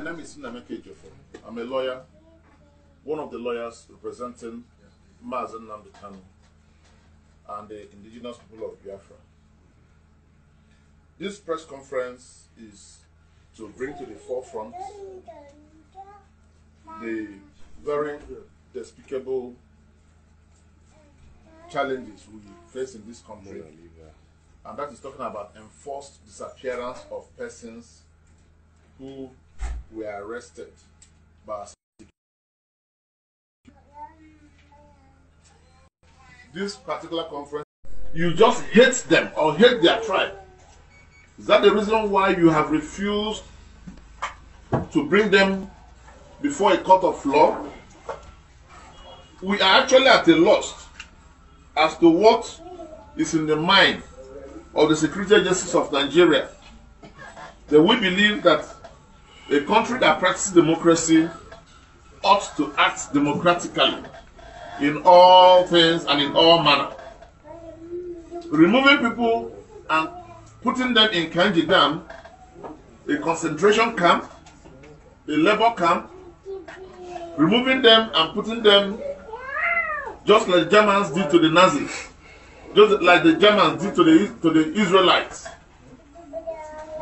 My name is Nnamdi Ejiofor. I'm a lawyer, one of the lawyers representing Maazan Nambitano and the indigenous people of Biafra. This press conference is to bring to the forefront the very despicable challenges we face in this country, and that is talking about enforced disappearance of persons who were arrested by this particular conference. You just hate them or hate their tribe. Is that the reason why you have refused to bring them before a court of law? We are actually at a loss as to what is in the mind of the security agencies of Nigeria. That we believe that a country that practices democracy ought to act democratically in all things and in all manner. Removing people and putting them in Kanji Dam, a concentration camp, a labor camp, removing them and putting them just like Germans did to the Nazis, just like the Germans did to the Israelites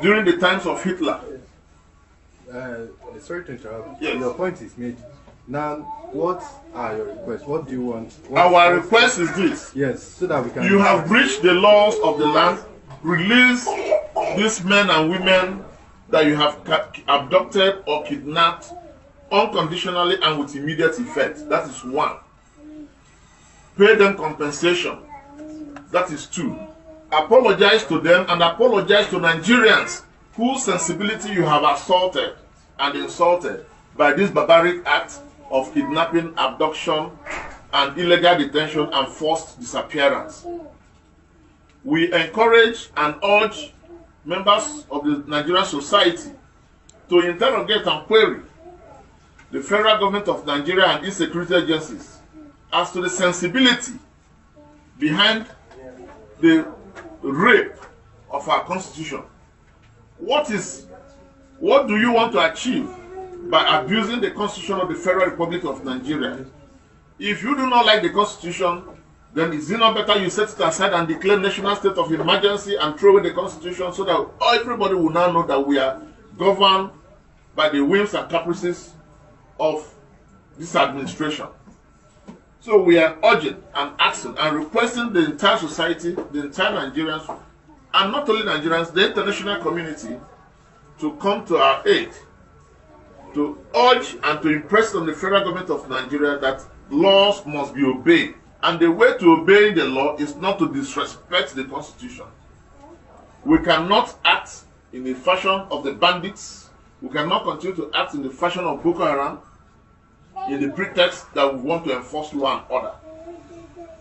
during the times of Hitler. Sorry to interrupt. Yes. Your point is made. Now, what are your requests? What do you want? Our request is this. Yes, so that we can... You have breached the laws of the land. Release these men and women that you have abducted or kidnapped unconditionally and with immediate effect. That is one. Pay them compensation. That is two. Apologize to them and apologize to Nigerians whose sensibility you have assaulted and insulted by this barbaric act of kidnapping, abduction, and illegal detention and forced disappearance. We encourage and urge members of the Nigerian society to interrogate and query the federal government of Nigeria and its security agencies as to the sensibility behind the rape of our constitution. What do you want to achieve by abusing the constitution of the Federal Republic of Nigeria? If you do not like the constitution, then is it not better you set it aside and declare national state of emergency and throw away the constitution so that everybody will now know that we are governed by the whims and caprices of this administration? So we are urging and asking and requesting the entire society, the entire Nigerians, and not only Nigerians, the international community, to come to our aid, to urge and to impress on the federal government of Nigeria that laws must be obeyed. And the way to obeying the law is not to disrespect the constitution. We cannot act in the fashion of the bandits. We cannot continue to act in the fashion of Boko Haram in the pretext that we want to enforce law and order.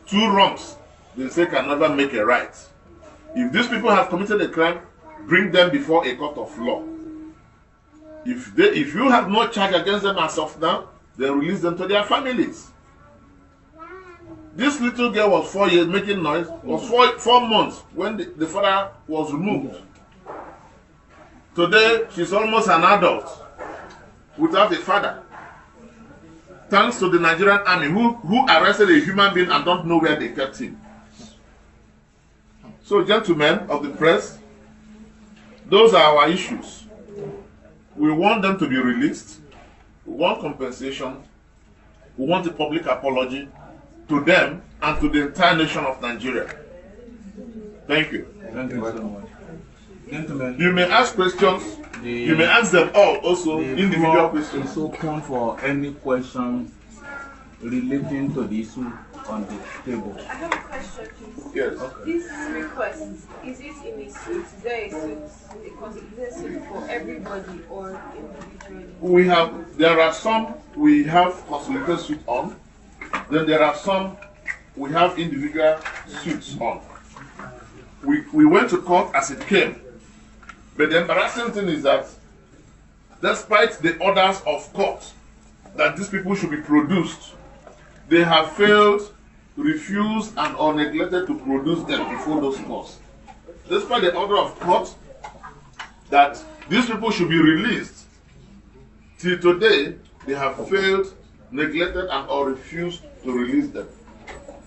Two wrongs, they say, can never make a right. If these people have committed a crime, bring them before a court of law. If you have no charge against them as of now, then release them to their families. This little girl was 4 years making noise, was four months when the father was removed. Today, she's almost an adult without a father. Thanks to the Nigerian army who arrested a human being and don't know where they kept him. So, gentlemen of the press, those are our issues. We want them to be released. We want compensation. We want a public apology to them and to the entire nation of Nigeria. Thank you. Thank you so much. Gentlemen, you may ask questions. You may ask them all also, individual questions. It's open for any questions relating to the issue on the table. I have a question, please. Yes. Okay. This request, is it in a suit? Is there a suit? A suit for everybody or individually? We have, there are some we have consolidated suit on. Then there are some we have individual suits on. We went to court as it came. But the embarrassing thing is that despite the orders of court that these people should be produced, they have failed, refused, and or neglected to produce them before those courts. Despite the order of court that these people should be released, Till today, they have failed, neglected, and or refused to release them.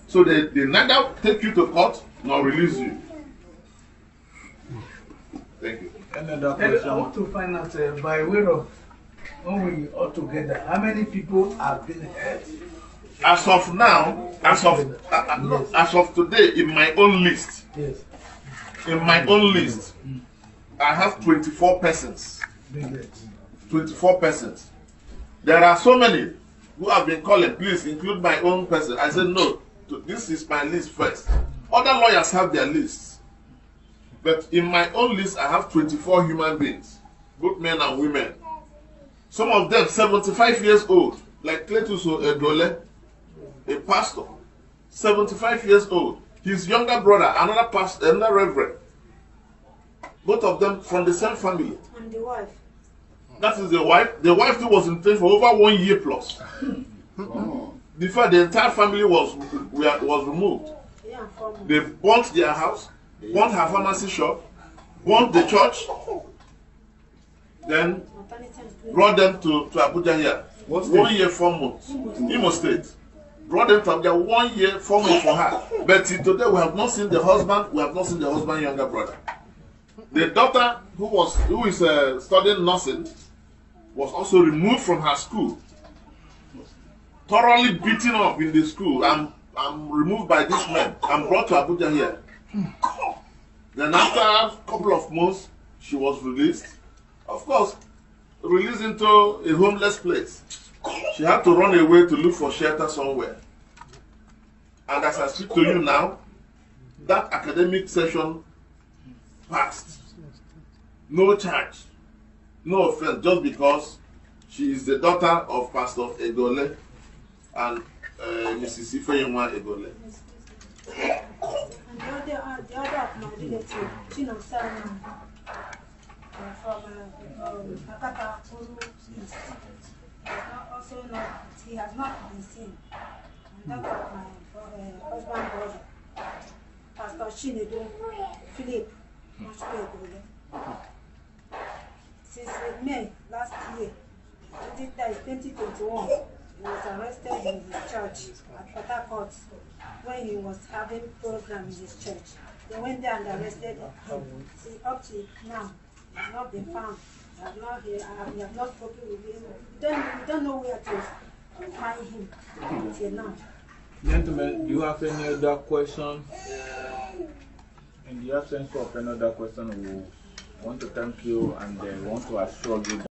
So they neither take you to court nor release you. Thank you. Another question. I want to find out by way of when we all together, how many people have been hurt? As of now, as of today, in my own list, yes. In my own list, I have 24 persons. 24 persons. There are so many who have been calling, please include my own person. I said no, this is my list first. Other lawyers have their lists, but in my own list, I have 24 human beings, both men and women. Some of them 75 years old, like Cletus Egole, a pastor, 75 years old. His younger brother, another pastor, another reverend. Both of them from the same family. And the wife. That is the wife. The wife too was in prison for over 1 year plus. Wow. Before the entire family was removed. Yeah, they burnt their house, burnt her pharmacy shop, burnt the church, then brought them to Abuja here. What 1 year, 4 months. Imo State. Brought them to Abuja 1 year, 4 months for her. But today we have not seen the husband, we have not seen the husband's younger brother. The daughter who is studying nursing was also removed from her school, thoroughly beaten up in the school, and I'm removed by this man and brought to Abuja here. Then after a couple of months, she was released. Of course, released into a homeless place. She had to run away to look for shelter somewhere. And as I speak to you now, that academic session passed. No charge, no offense, just because she is the daughter of Pastor Egole and Mrs. Ifeoma Egole. And the other of my relatives, Chinedu Philip, from Akata Institute, also not, he has not been seen. And that of my husband brother, Pastor Chinedu Philip. Since May last year, 2021, he was arrested in his church at Patakot when he was having program in his church. They went there and arrested him. See, up to now, he has not been found. He has not here. We have not spoken with him. We don't know where to find him until now. Gentlemen, do you have any other question? In the absence of another question, we want to thank you and want to assure you that